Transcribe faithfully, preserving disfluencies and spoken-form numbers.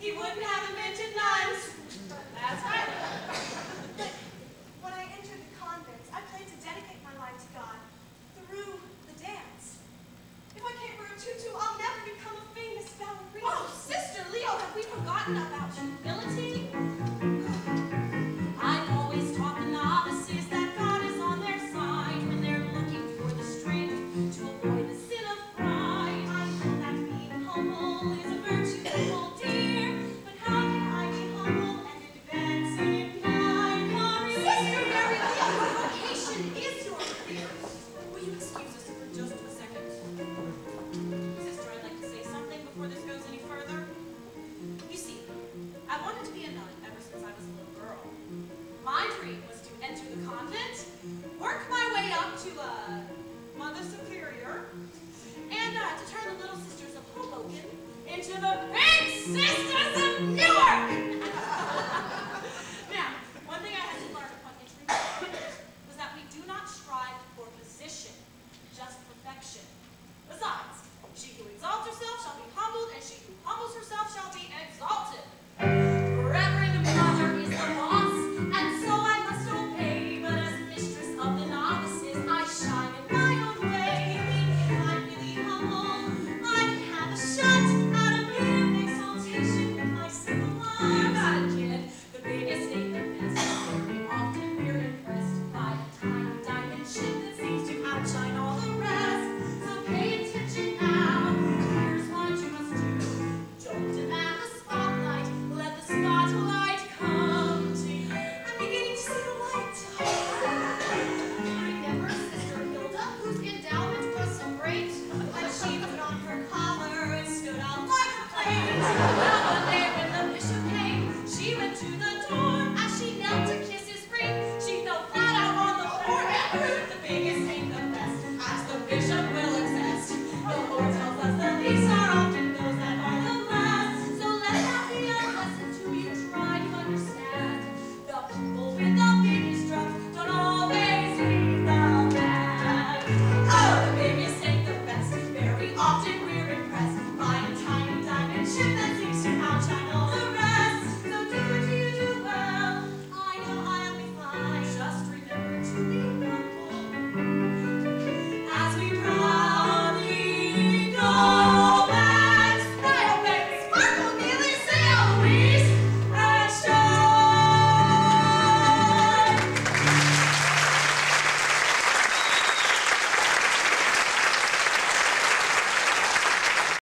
he wouldn't have invented nuns. That's right. But when I entered the convent, I played to dedicate my life to God through the dance. If I can't wear a tutu, I'll never become a famous ballerina. Oh, Sister Leo, have we forgotten about humility? Thank you.